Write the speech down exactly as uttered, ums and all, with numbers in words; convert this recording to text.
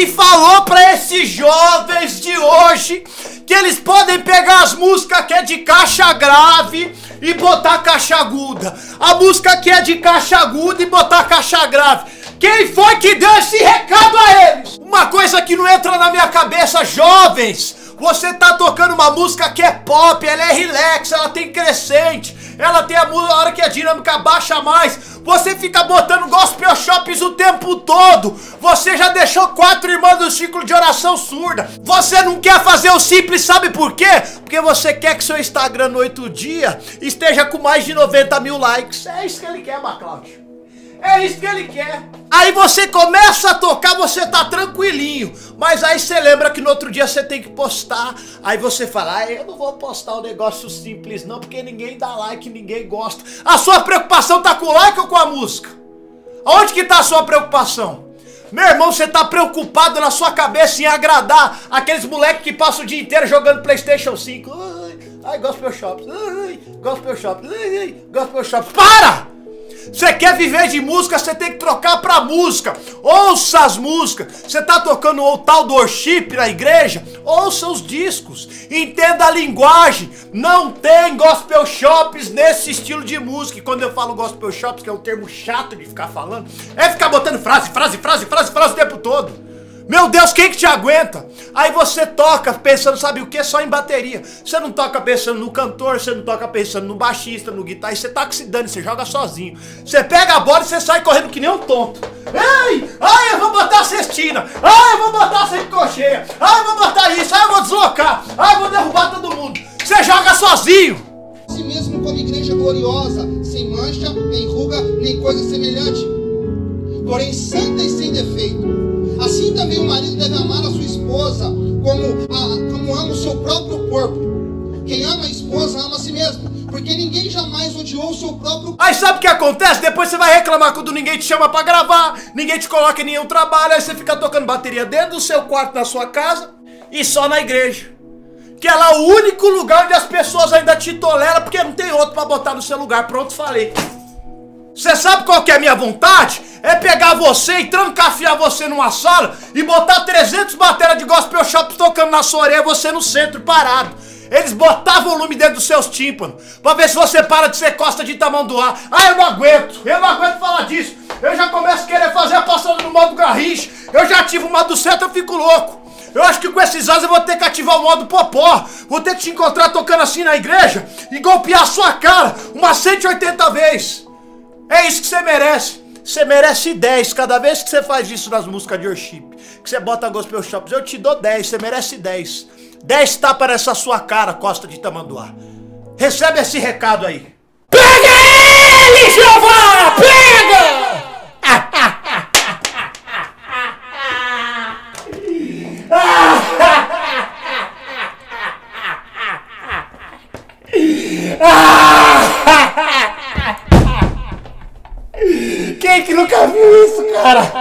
que falou pra esses jovens de hoje que eles podem pegar as músicas que é de caixa grave e botar caixa aguda, a música que é de caixa aguda e botar caixa grave. Quem foi que deu esse recado a eles? Uma coisa que não entra na minha cabeça, jovens. Você tá tocando uma música que é pop, ela é relax, ela tem crescente, ela tem a, a hora que a dinâmica baixa mais. Você fica botando gospel chops o tempo todo. Você já deixou quatro irmãs do ciclo de oração surda. Você não quer fazer o simples, sabe por quê? Porque você quer que seu Instagram no oito dias esteja com mais de noventa mil likes. É isso que ele quer, Maclaudio. É isso que ele quer. Aí você começa a tocar, você tá tranquilinho, mas aí você lembra que no outro dia você tem que postar. Aí você fala, ah, eu não vou postar um negócio simples não, porque ninguém dá like, ninguém gosta. A sua preocupação tá com o like ou com a música? Onde que tá a sua preocupação? Meu irmão, você tá preocupado na sua cabeça em agradar aqueles moleques que passam o dia inteiro jogando PlayStation cinco. Ai, Gospel Chops, Gospel Chops, Gospel Chops. Para! Você quer viver de música, você tem que trocar pra música. Ouça as músicas. Você tá tocando o tal do worship na igreja? Ouça os discos. Entenda a linguagem. Não tem gospel shops nesse estilo de música. E quando eu falo gospel shops, que é um termo chato de ficar falando, é ficar botando frase, frase, frase, frase, frase o tempo todo. Meu Deus, quem que te aguenta? Aí você toca pensando, sabe o que? Só em bateria. Você não toca pensando no cantor, você não toca pensando no baixista, no guitarrista. Você tá que se dane, você joga sozinho. Você pega a bola e você sai correndo que nem um tonto. Ei, ai, eu vou botar a cestina. Ai, eu vou botar a semicolcheia. Ai, eu vou botar isso. Ai, eu vou deslocar. Ai, eu vou derrubar todo mundo. Você joga sozinho. Se mesmo como igreja gloriosa, sem mancha, nem ruga, nem coisa semelhante, porém santa e sem defeito. Assim também o marido deve amar a sua esposa como, a, como ama o seu próprio corpo. Quem ama a esposa ama a si mesmo, porque ninguém jamais odiou o seu próprio corpo. Aí sabe o que acontece? Depois você vai reclamar quando ninguém te chama pra gravar, ninguém te coloca em nenhum trabalho. Aí você fica tocando bateria dentro do seu quarto, na sua casa e só na igreja, que é lá o único lugar onde as pessoas ainda te toleram, porque não tem outro pra botar no seu lugar. Pronto, falei. Você sabe qual que é a minha vontade? É pegar você e trancafiar você numa sala e botar trezentas matérias de gospel shop tocando na sua orelha, você no centro, parado. Eles botavam volume dentro dos seus tímpanos pra ver se você para de ser costa de tamanho do ar. Ah, eu não aguento, eu não aguento falar disso. Eu já começo a querer fazer a passada no modo Garrinche. Eu já ativo o modo centro, eu fico louco. Eu acho que com esses anos eu vou ter que ativar o modo Popó. Vou ter que te encontrar tocando assim na igreja e golpear a sua cara umas cento e oitenta vezes. É isso que você merece. Você merece dez cada vez que você faz isso nas músicas de worship, que você bota gospel shops. Eu te dou dez, você merece dez. dez tapas nessa sua cara, costa de tamanduá. Recebe esse recado aí. Pega ele, Jeová! Pega! Quem que nunca viu isso, cara?